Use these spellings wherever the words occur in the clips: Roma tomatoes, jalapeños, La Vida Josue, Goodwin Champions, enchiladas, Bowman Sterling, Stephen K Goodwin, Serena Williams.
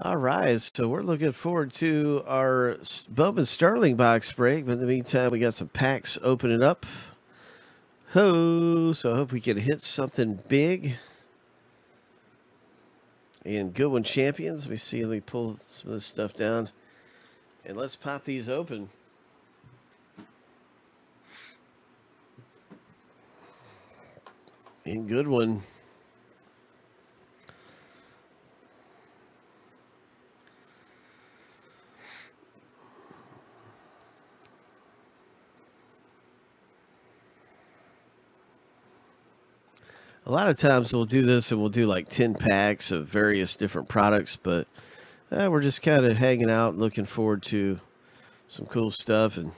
All right, so we're looking forward to our Bowman Sterling box break, but in the meantime, we got some packs opening up. Ho! So I hope we can hit something big. And Goodwin Champions, let me see, let me pull some of this stuff down. And let's pop these open. And Goodwin. A lot of times we'll do this and we'll do like 10 packs of various different products, but we're just kind of hanging out, looking forward to some cool stuff. And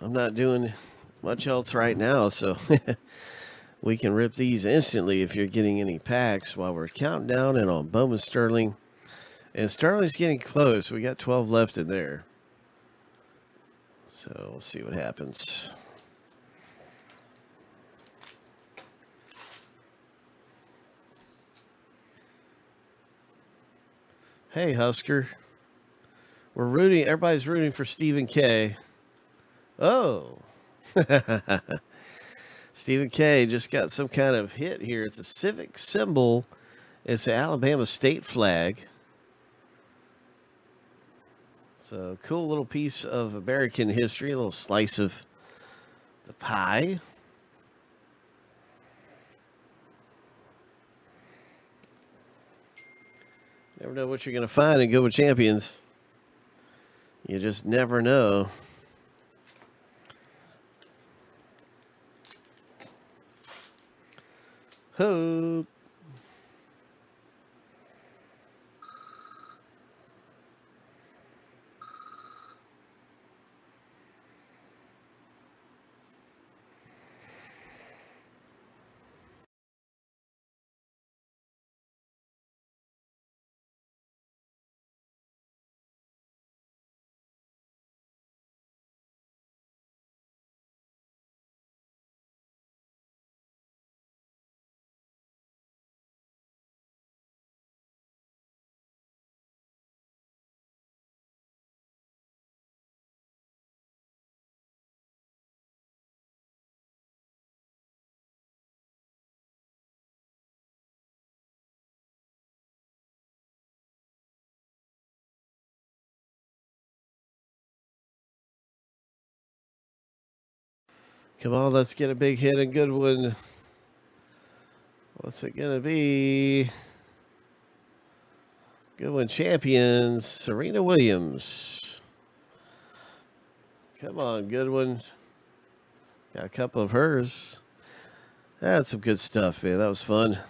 I'm not doing much else right now, so we can rip these instantly if you're getting any packs while we're counting down and on Bowman Sterling. And Sterling's getting close. We got 12 left in there. So we'll see what happens. Hey, Husker. We're rooting. Everybody's rooting for Stephen K. Oh. Stephen K just got some kind of hit here. It's a civic symbol. It's the Alabama state flag. So, cool little piece of American history. A little slice of the pie. Never know what you're going to find in Goodwin Champions. You just never know. Ho! Come on, let's get a big hit and good one. What's it gonna be? Goodwin Champions, Serena Williams. Come on, Goodwin. Got a couple of hers. That's some good stuff, man. That was fun.